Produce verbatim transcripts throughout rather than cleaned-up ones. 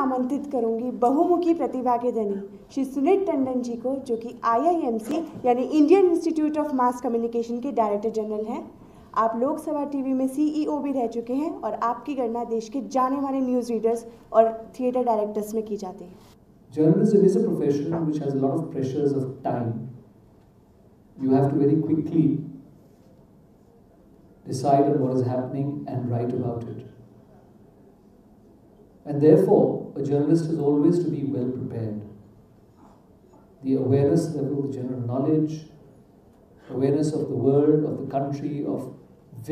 आमंत्रित करूंगी बहुमुखी प्रतिभा के धनी श्री सुनीत टंडन जी को, जो कि आई आई एम सी यानी Indian institute of mass communication के डायरेक्टर जनरल हैं। आप लोकसभा टीवी में सी ई ओ भी रह चुके हैं और आपकी गणना देश के जाने माने न्यूज़ रीडर्स और थिएटर डायरेक्टर्स में की जाती है। Journalism is a profession which has a lot of pressures of time. You have to very quickly decide on what is happening and write about it. And therefore, a journalist is always to be well prepared. The awareness level, the general knowledge, awareness of the world, of the country, of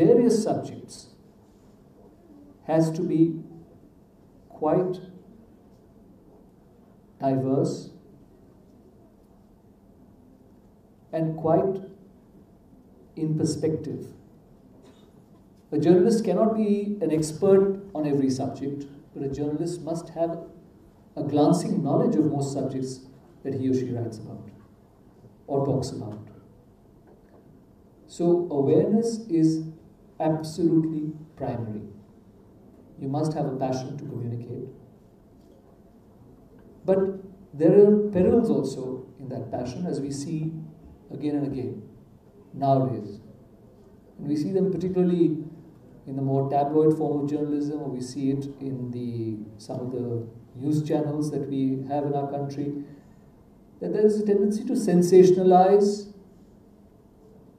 various subjects has to be quite diverse and quite in perspective. A journalist cannot be an expert on every subject, but a journalist must have a glancing knowledge of most subjects that he or she writes about or talks about. So awareness is absolutely primary. You must have a passion to communicate. But there are perils also in that passion, as we see again and again nowadays. And we see them particularly in the more tabloid form of journalism, or we see it in the, some of the news channels that we have in our country, that there is a tendency to sensationalize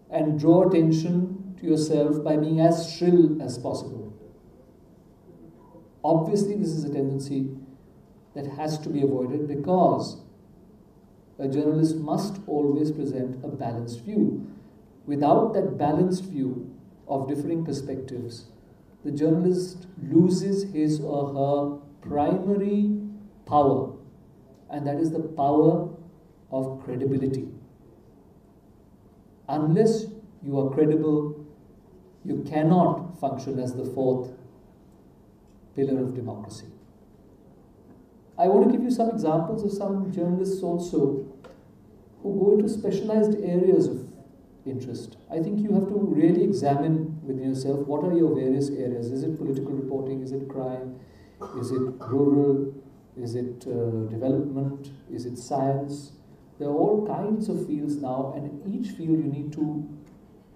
and draw attention to yourself by being as shrill as possible. Obviously, this is a tendency that has to be avoided, because a journalist must always present a balanced view. Without that balanced view of differing perspectives, the journalist loses his or her primary power, and that is the power of credibility. Unless you are credible, you cannot function as the fourth pillar of democracy. I want to give you some examples of some journalists also who go into specialized areas of interest. I think you have to really examine within yourself what are your various areas. Is it political reporting? Is it crime? Is it rural? Is it uh, development? Is it science? There are all kinds of fields now, and in each field you need to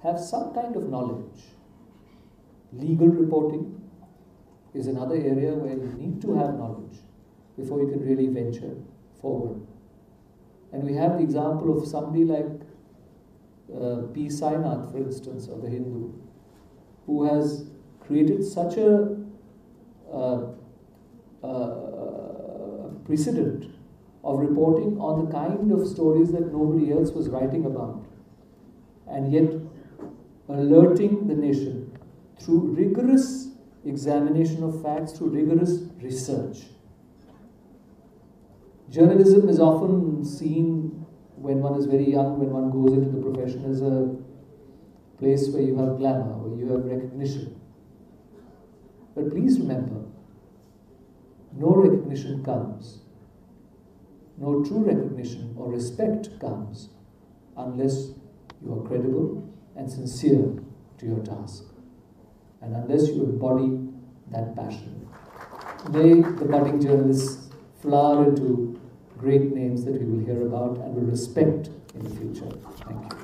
have some kind of knowledge. Legal reporting is another area where you need to have knowledge before you can really venture forward. And we have the example of somebody like uh, P. Sainath, for instance, of the Hindu, who has created such a uh, uh, precedent of reporting on the kind of stories that nobody else was writing about, and yet alerting the nation through rigorous examination of facts, through rigorous research. Journalism is often seen, when one is very young, when one goes into the profession, as a place where you have glamour, where you have recognition. But please remember, no recognition comes, no true recognition or respect comes unless you are credible and sincere to your task, and unless you embody that passion. May the budding journalists flower into great names that we will hear about and will respect in the future. Thank you.